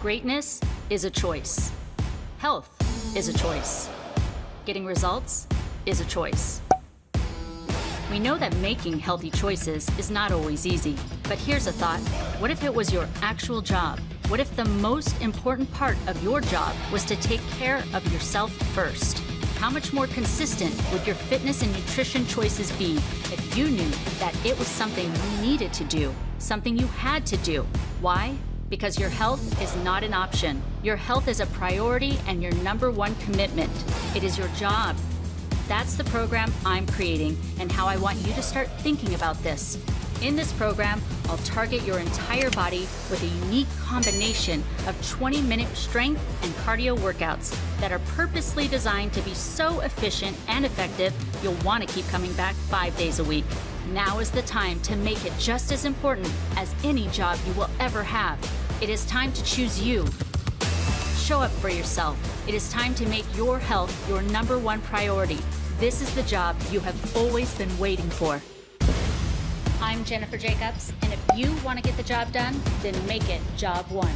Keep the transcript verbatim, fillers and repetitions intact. Greatness is a choice. Health is a choice. Getting results is a choice. We know that making healthy choices is not always easy, but here's a thought. What if it was your actual job? What if the most important part of your job was to take care of yourself first? How much more consistent would your fitness and nutrition choices be if you knew that it was something you needed to do, something you had to do? Why? Because your health is not an option. Your health is a priority and your number one commitment. It is your job. That's the program I'm creating and how I want you to start thinking about this. In this program, I'll target your entire body with a unique combination of twenty minute strength and cardio workouts that are purposely designed to be so efficient and effective, you'll want to keep coming back five days a week. Now is the time to make it just as important as any job you will ever have. It is time to choose you. Show up for yourself. It is time to make your health your number one priority. This is the job you have always been waiting for. I'm Jennifer Jacobs, and if you want to get the job done, then make it Job one.